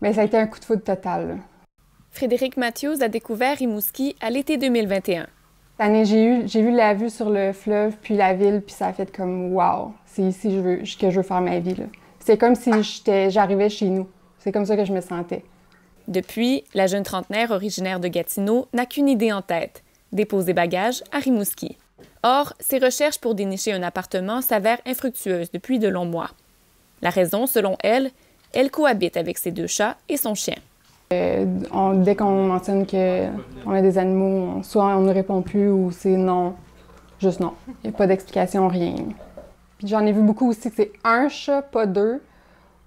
mais ça a été un coup de foudre total, là. Frédérique Matthews a découvert Rimouski à l'été 2021. Cette année, j'ai vu la vue sur le fleuve, puis la ville, puis ça a fait comme « wow, c'est ici que je veux faire ma vie ». C'est comme si j'arrivais chez nous. C'est comme ça que je me sentais. Depuis, la jeune trentenaire originaire de Gatineau n'a qu'une idée en tête, déposer bagages à Rimouski. Or, ses recherches pour dénicher un appartement s'avèrent infructueuses depuis de longs mois. La raison, selon elle, elle cohabite avec ses deux chats et son chien. Dès qu'on mentionne qu'on a des animaux, soit on ne répond plus ou c'est non, juste non. Il n'y a pas d'explication, rien. Puis j'en ai vu beaucoup aussi que c'est un chat, pas deux.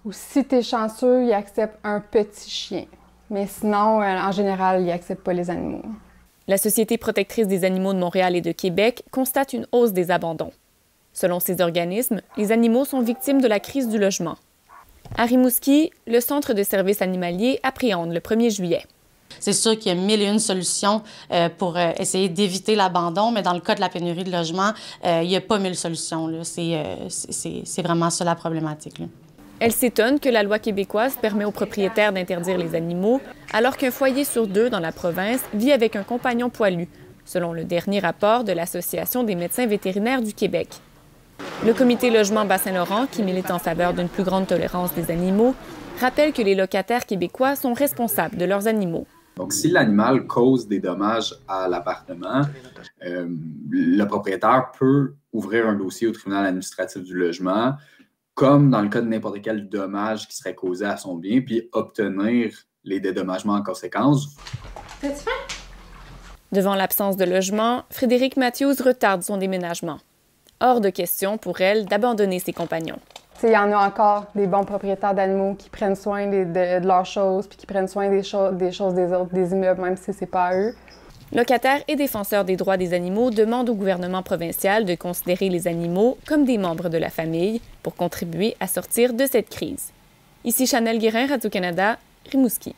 Ou si t'es chanceux, ils acceptent un petit chien. Mais sinon, en général, ils n'acceptent pas les animaux. La Société protectrice des animaux de Montréal et de Québec constate une hausse des abandons. Selon ces organismes, les animaux sont victimes de la crise du logement. À Rimouski, le Centre de services animaliers appréhende le 1er juillet. C'est sûr qu'il y a 1001 solutions pour essayer d'éviter l'abandon, mais dans le cas de la pénurie de logement, il n'y a pas 1000 solutions. C'est vraiment ça la problématique, là. Elle s'étonne que la loi québécoise permet aux propriétaires d'interdire les animaux, alors qu'un foyer sur deux dans la province vit avec un compagnon poilu, selon le dernier rapport de l'Association des médecins vétérinaires du Québec. Le comité logement Bas-Saint-Laurent, qui milite en faveur d'une plus grande tolérance des animaux, rappelle que les locataires québécois sont responsables de leurs animaux. Donc, si l'animal cause des dommages à l'appartement, le propriétaire peut ouvrir un dossier au tribunal administratif du logement, comme dans le cas de n'importe quel dommage qui serait causé à son bien, puis obtenir les dédommagements en conséquence. Devant l'absence de logement, Frédérique Matthews retarde son déménagement. Hors de question pour elle d'abandonner ses compagnons. Il y en a encore des bons propriétaires d'animaux qui prennent soin de leurs choses puis qui prennent soin des choses des autres, des immeubles, même si c'est pas à eux. Locataires et défenseurs des droits des animaux demandent au gouvernement provincial de considérer les animaux comme des membres de la famille pour contribuer à sortir de cette crise. Ici Chanel Guérin, Radio-Canada, Rimouski.